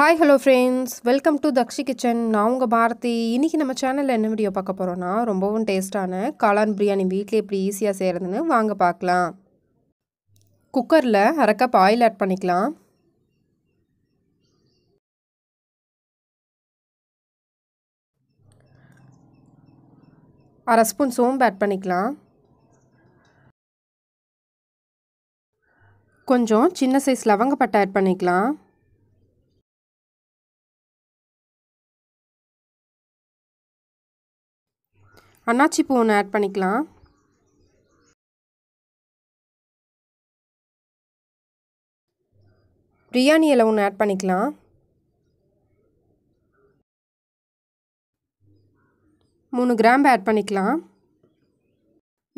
Hi, hello friends. Welcome to Dakshi Kitchen. நான் உங்க பாரதி. இன்னைக்கு நம்ம சேனல்ல என்ன வீடியோ பார்க்க போறோம்னா ரொம்பவும் டேஸ்டான காளான் பிரியாணி வீட்ல எப்படி ஈஸியா செய்யறதுன்னு வாங்க பார்க்கலாம். குக்கர்ல 1/2 கப் oil ஆட் பண்ணிக்கலாம். அரை ஸ்பூன் சோம்பு ஆட் பண்ணிக்கலாம். கொஞ்சம் சின்ன சைஸ் லவங்கப்பட்டை ஆட் பண்ணிக்கலாம். அன்னாச்சி பூ ஒன்று ஆட் பண்ணிக்கலாம். பிரியாணி இலை ஒன்று ஆட் பண்ணிக்கலாம். மூணு கிராம்பு ஆட் பண்ணிக்கலாம்.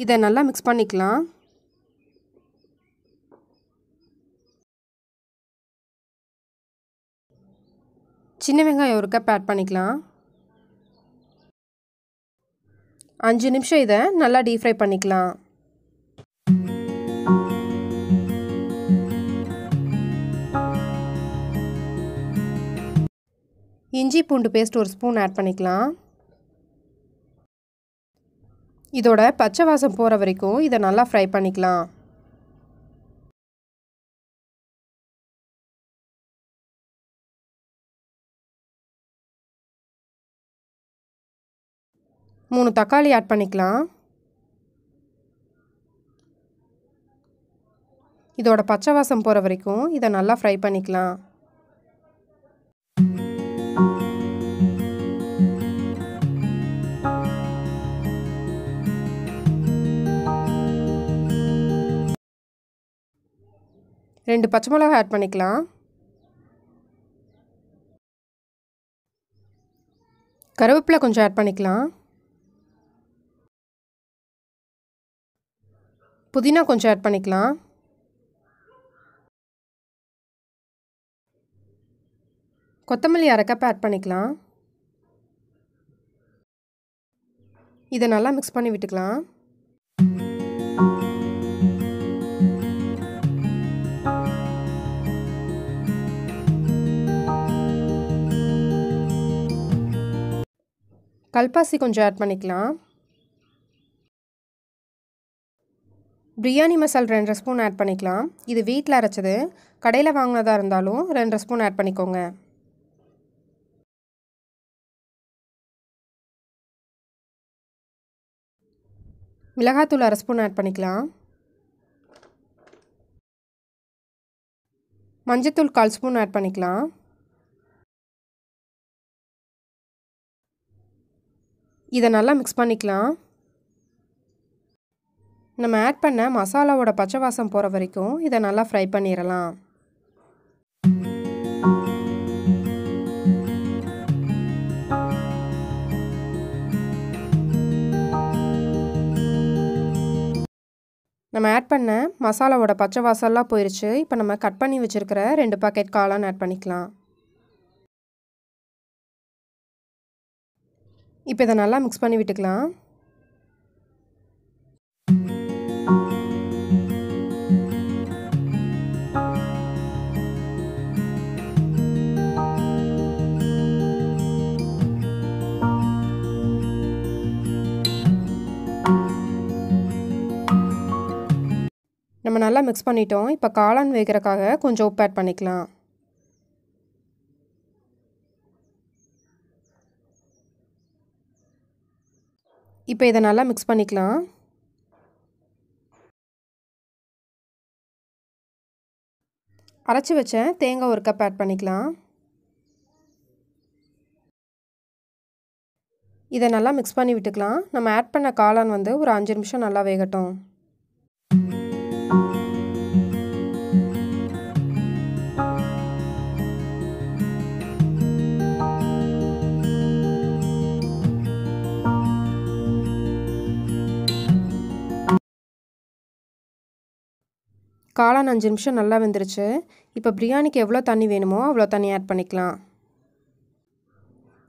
இதை நல்லா மிக்ஸ் பண்ணிக்கலாம். சின்ன வெங்காயம் ஒரு கப் ஆட் பண்ணிக்கலாம். 5 நிமிஷம் இத நல்லா டீப் ஃப்ரை பண்ணிக்கலாம். இஞ்சி பூண்டு பேஸ்ட் ஒரு ஸ்பூன் ஆட் பண்ணிக்கலாம். இதோட பச்சை வாசம் போற வரைக்கும் இத நல்லா ஃப்ரை பண்ணிக்கலாம். மூணு தக்காளி ஆட் பண்ணிக்கலாம். இதோட பச்சை வாசம் போற வரைக்கும் இத நல்லா ஃப்ரை பண்ணிக்கலாம். ரெண்டு பச்சை மிளகாய் ஆட் பண்ணிக்கலாம். கருவேப்பிலை கொஞ்சம் ஆட் பண்ணிக்கலாம். புதினா கொஞ்சம் ஆட் பண்ணிக்கலாம். கொத்தமல்லி அரை கப் ஆட் பண்ணிக்கலாம். இதை நல்லா மிக்ஸ் பண்ணி விட்டுக்கலாம். கல்பாசி கொஞ்சம் ஆட் பண்ணிக்கலாம். பிரியாணி மசால் 2 ஸ்பூன் ஆட் பண்ணிக்கலாம். இது வீட்டில் அரைச்சது, கடையில் வாங்கினதாக இருந்தாலும் 2 ஸ்பூன் ஆட் பண்ணிக்கோங்க. மிளகாத்தூள் அரை ஸ்பூன் ஆட் பண்ணிக்கலாம். மஞ்சத்தூள் 1/4 ஸ்பூன் ஆட் பண்ணிக்கலாம். இதை நல்லா மிக்ஸ் பண்ணிக்கலாம். நம்ம ஆட் பண்ண மசாலாவோட பச்சை வாசம் போற வரைக்கும் இதை நல்லா ஃப்ரை பண்ணிரலாம். நம்ம ஆட் பண்ண மசாலாவோட பச்சை வாசல்லாம் போயிருச்சு. இப்போ நம்ம கட் பண்ணி வச்சிருக்கிற 2 பாக்கெட் காளான் ஆட் பண்ணிக்கலாம். இப்போ இதை நல்லா மிக்ஸ் பண்ணி விட்டுக்கலாம். நம்ம நல்லா மிக்ஸ் பண்ணிட்டோம். இப்போ காளான் வேகறதுக்காக கொஞ்சம் உப்பு ஆட் பண்ணிக்கலாம். இப்போ இதை நல்லா மிக்ஸ் பண்ணிக்கலாம். அரைச்சி வச்ச தேங்காய் ஒரு கப் ஆட் பண்ணிக்கலாம். இதை நல்லா மிக்ஸ் பண்ணி விட்டுக்கலாம். நம்ம ஆட் பண்ண காளான் ஒரு 5 நிமிஷம் நல்லா வேகட்டும். காளான் 5 நிமிஷம் நல்லா வெந்துருச்சு. இப்போ பிரியாணிக்கு எவ்வளோ தண்ணி வேணுமோ அவ்வளோ தண்ணி ஆட் பண்ணிக்கலாம்.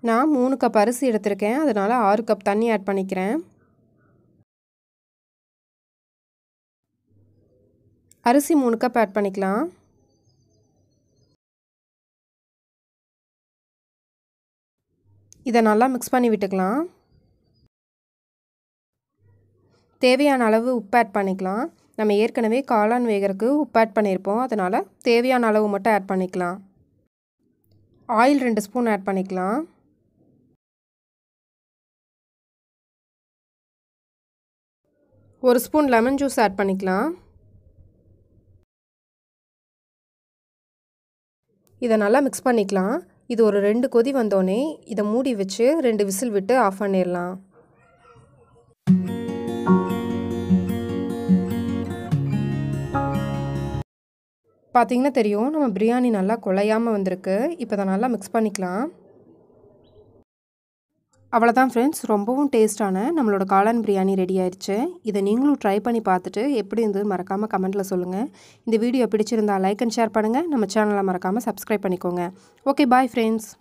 நான் 3 கப் அரிசி எடுத்திருக்கேன், அதனால் 6 கப் தண்ணி ஆட் பண்ணிக்கிறேன். அரிசி 3 கப் ஆட் பண்ணிக்கலாம். இதை நல்லா mix பண்ணி விட்டுக்கலாம். தேவையான அளவு உப்பு ஆட் பண்ணிக்கலாம். நம்ம ஏற்கனவே காளான் வேகறதுக்கு உப்பு ஆட் பண்ணியிருப்போம், அதனால் தேவையான அளவு மட்டும் ஆட் பண்ணிக்கலாம். ஆயில் 2 ஸ்பூன் ஆட் பண்ணிக்கலாம். ஒரு ஸ்பூன் லெமன் ஜூஸ் ஆட் பண்ணிக்கலாம். இதை நல்லா மிக்ஸ் பண்ணிக்கலாம். இது ஒரு 2 கொதி வந்தோடனே இதை மூடி வச்சு 2 விசில் விட்டு ஆஃப் பண்ணிடலாம். பார்த்தீங்கன்னா தெரியும் நம்ம பிரியாணி நல்லா குழையாமல் வந்திருக்கு. இப்போ இதை நல்லா மிக்ஸ் பண்ணிக்கலாம். அவ்வளோதான் ஃப்ரெண்ட்ஸ், ரொம்பவும் டேஸ்டான நம்மளோட காளான் பிரியாணி ரெடி ஆயிடுச்சு. இதை நீங்களும் ட்ரை பண்ணி பார்த்துட்டு எப்படி இருந்தது மறக்காமல் கமெண்ட்டில் சொல்லுங்கள். இந்த வீடியோ பிடிச்சிருந்தால் லைக் அண்ட் ஷேர் பண்ணுங்கள். நம்ம சேனலை மறக்காமல் சப்ஸ்கிரைப் பண்ணிக்கோங்க. Okay, bye friends.